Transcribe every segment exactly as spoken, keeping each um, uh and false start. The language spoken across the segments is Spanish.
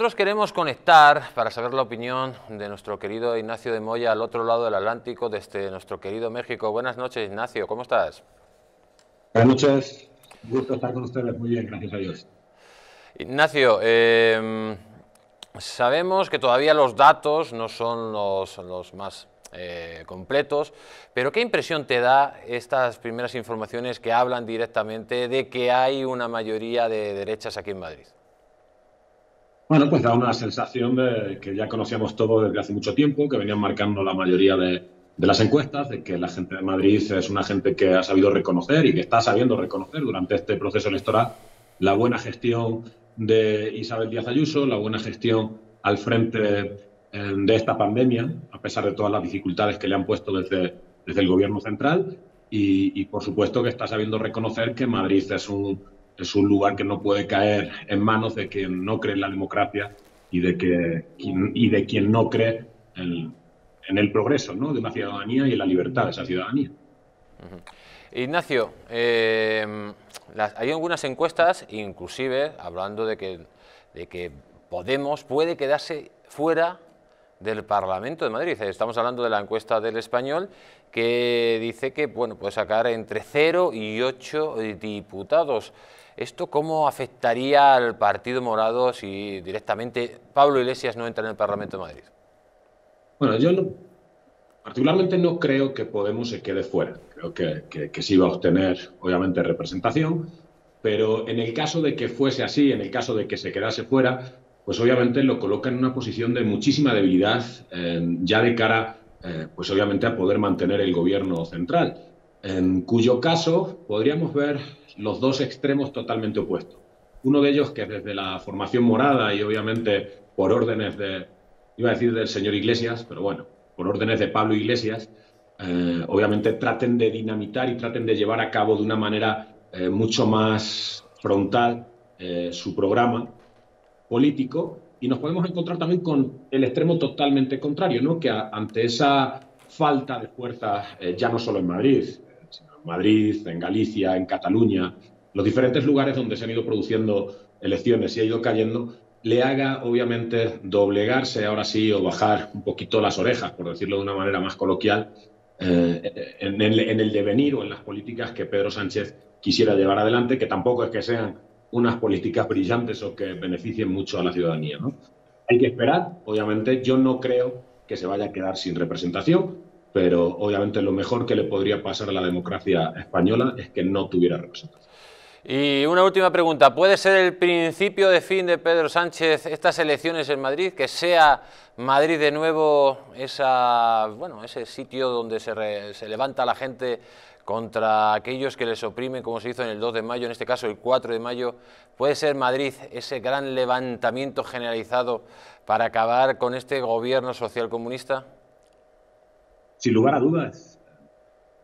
Nosotros queremos conectar para saber la opinión de nuestro querido Ignacio de Moya al otro lado del Atlántico, desde nuestro querido México. Buenas noches, Ignacio, ¿cómo estás? Buenas noches, un gusto estar con ustedes, muy bien, gracias a Dios. Ignacio, eh, sabemos que todavía los datos no son los, los más eh, completos, pero ¿qué impresión te da estas primeras informaciones que hablan directamente de que hay una mayoría de derechas aquí en Madrid? Bueno, pues da una sensación de que ya conocíamos todo desde hace mucho tiempo, que venían marcando la mayoría de, de las encuestas, de que la gente de Madrid es una gente que ha sabido reconocer y que está sabiendo reconocer durante este proceso electoral la buena gestión de Isabel Díaz Ayuso, la buena gestión al frente de esta pandemia, a pesar de todas las dificultades que le han puesto desde, desde el gobierno central, y, y por supuesto que está sabiendo reconocer que Madrid es un... es un lugar que no puede caer en manos de quien no cree en la democracia y de, que, y de quien no cree en, en el progreso, ¿no?, de una ciudadanía y en la libertad de esa ciudadanía. Uh-huh. Ignacio, eh, las, hay algunas encuestas, inclusive, hablando de que, de que Podemos puede quedarse fuera del Parlamento de Madrid. Estamos hablando de la encuesta del Español, que dice que bueno, puede sacar entre cero y ocho diputados. ¿Esto cómo afectaría al Partido Morado si directamente Pablo Iglesias no entra en el Parlamento de Madrid? Bueno, yo no, particularmente no creo que Podemos se quede fuera. Creo que, que, que sí va a obtener, obviamente, representación, pero en el caso de que fuese así, en el caso de que se quedase fuera, pues obviamente lo coloca en una posición de muchísima debilidad eh, ya de cara, eh, pues obviamente a poder mantener el gobierno central, en cuyo caso podríamos ver los dos extremos totalmente opuestos. Uno de ellos que desde la formación morada y obviamente por órdenes de, iba a decir del señor Iglesias, pero bueno, por órdenes de Pablo Iglesias, eh, obviamente traten de dinamitar y traten de llevar a cabo de una manera eh, mucho más frontal eh, su programa político, y nos podemos encontrar también con el extremo totalmente contrario, ¿no?, que a, ante esa falta de fuerzas, eh, ya no solo en Madrid, eh, sino en Madrid, en Galicia, en Cataluña, los diferentes lugares donde se han ido produciendo elecciones y ha ido cayendo, le haga obviamente doblegarse ahora sí o bajar un poquito las orejas, por decirlo de una manera más coloquial, eh, en, el, en el devenir o en las políticas que Pedro Sánchez quisiera llevar adelante, que tampoco es que sean unas políticas brillantes o que beneficien mucho a la ciudadanía, ¿no? Hay que esperar, obviamente. Yo no creo que se vaya a quedar sin representación, pero obviamente lo mejor que le podría pasar a la democracia española es que no tuviera representación. Y una última pregunta, ¿puede ser el principio de fin de Pedro Sánchez estas elecciones en Madrid? Que sea Madrid de nuevo esa, bueno, ese sitio donde se, re, se levanta la gente contra aquellos que les oprimen, como se hizo en el dos de mayo, en este caso el cuatro de mayo, ¿puede ser Madrid ese gran levantamiento generalizado para acabar con este gobierno socialcomunista? Sin lugar a dudas.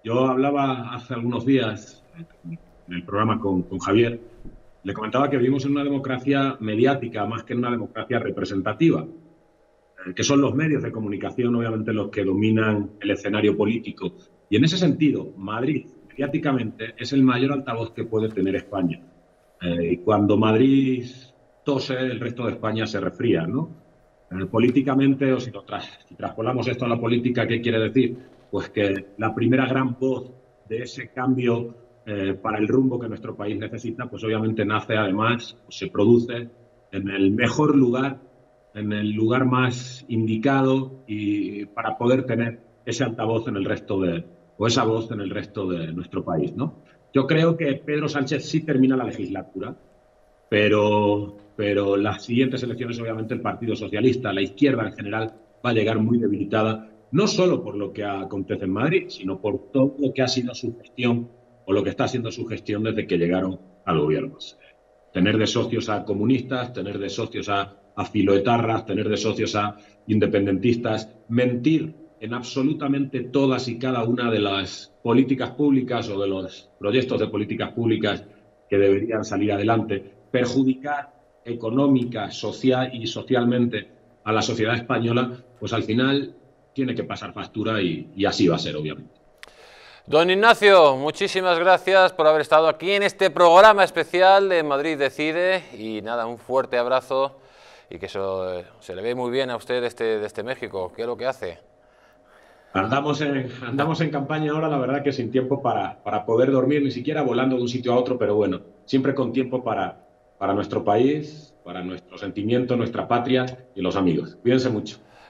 Yo hablaba hace algunos días en el programa con, con Javier, le comentaba que vivimos en una democracia mediática más que en una democracia representativa, que son los medios de comunicación obviamente los que dominan el escenario político. Y en ese sentido, Madrid, mediáticamente, es el mayor altavoz que puede tener España. Eh, y cuando Madrid tose, el resto de España se resfría, ¿no? Eh, políticamente, o si, no tras, si traspolamos esto a la política, ¿qué quiere decir? Pues que la primera gran voz de ese cambio eh, para el rumbo que nuestro país necesita, pues obviamente nace, además, se produce en el mejor lugar, en el lugar más indicado y para poder tener ese altavoz en el resto de, o esa voz en el resto de nuestro país, ¿no? Yo creo que Pedro Sánchez sí termina la legislatura, pero, pero las siguientes elecciones, obviamente, el Partido Socialista, la izquierda en general, va a llegar muy debilitada, no solo por lo que acontece en Madrid, sino por todo lo que ha sido su gestión, o lo que está haciendo su gestión desde que llegaron al gobierno. Tener de socios a comunistas, tener de socios a, a filoetarras, tener de socios a independentistas, mentir en absolutamente todas y cada una de las políticas públicas o de los proyectos de políticas públicas que deberían salir adelante, perjudicar económica, social y socialmente a la sociedad española, pues al final tiene que pasar factura y, y así va a ser, obviamente. Don Ignacio, muchísimas gracias por haber estado aquí en este programa especial de Madrid Decide, y nada, un fuerte abrazo y que eso se le ve muy bien a usted desde, desde México. ¿Qué es lo que hace? Andamos en, andamos en campaña ahora, la verdad que sin tiempo para, para poder dormir, ni siquiera volando de un sitio a otro, pero bueno, siempre con tiempo para, para nuestro país, para nuestro sentimiento, nuestra patria y los amigos. Cuídense mucho.